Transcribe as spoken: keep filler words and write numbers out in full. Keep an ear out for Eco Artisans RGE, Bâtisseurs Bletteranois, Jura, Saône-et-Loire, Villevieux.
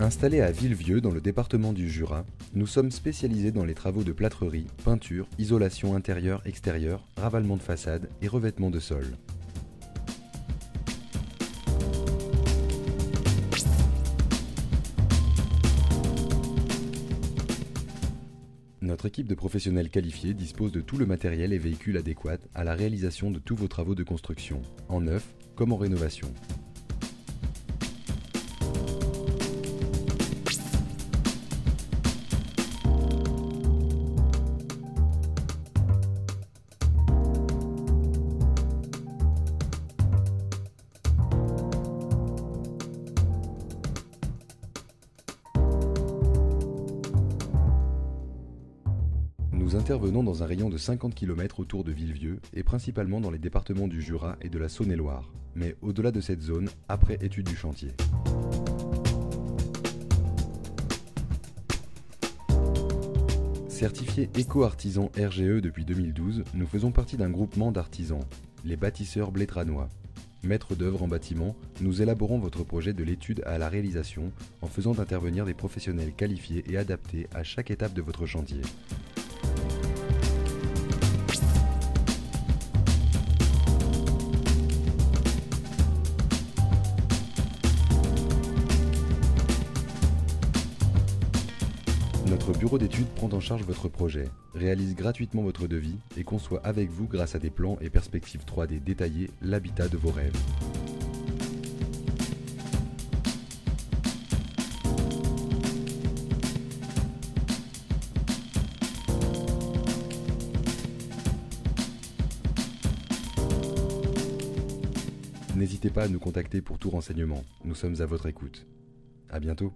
Installés à Villevieux, dans le département du Jura, nous sommes spécialisés dans les travaux de plâtrerie, peinture, isolation intérieure-extérieure, ravalement de façade et revêtement de sol. Notre équipe de professionnels qualifiés dispose de tout le matériel et véhicules adéquats à la réalisation de tous vos travaux de construction, en neuf comme en rénovation. Nous intervenons dans un rayon de cinquante kilomètres autour de Villevieux et principalement dans les départements du Jura et de la Saône-et-Loire, mais au-delà de cette zone, après étude du chantier. Certifiés Eco Artisans R G E depuis deux mille douze, nous faisons partie d'un groupement d'artisans, les Bâtisseurs Bletteranois. Maîtres d'œuvre en bâtiment, nous élaborons votre projet de l'étude à la réalisation en faisant intervenir des professionnels qualifiés et adaptés à chaque étape de votre chantier. Notre bureau d'études prend en charge votre projet, réalise gratuitement votre devis et conçoit avec vous, grâce à des plans et perspectives trois D détaillés, l'habitat de vos rêves. N'hésitez pas à nous contacter pour tout renseignement, nous sommes à votre écoute. À bientôt.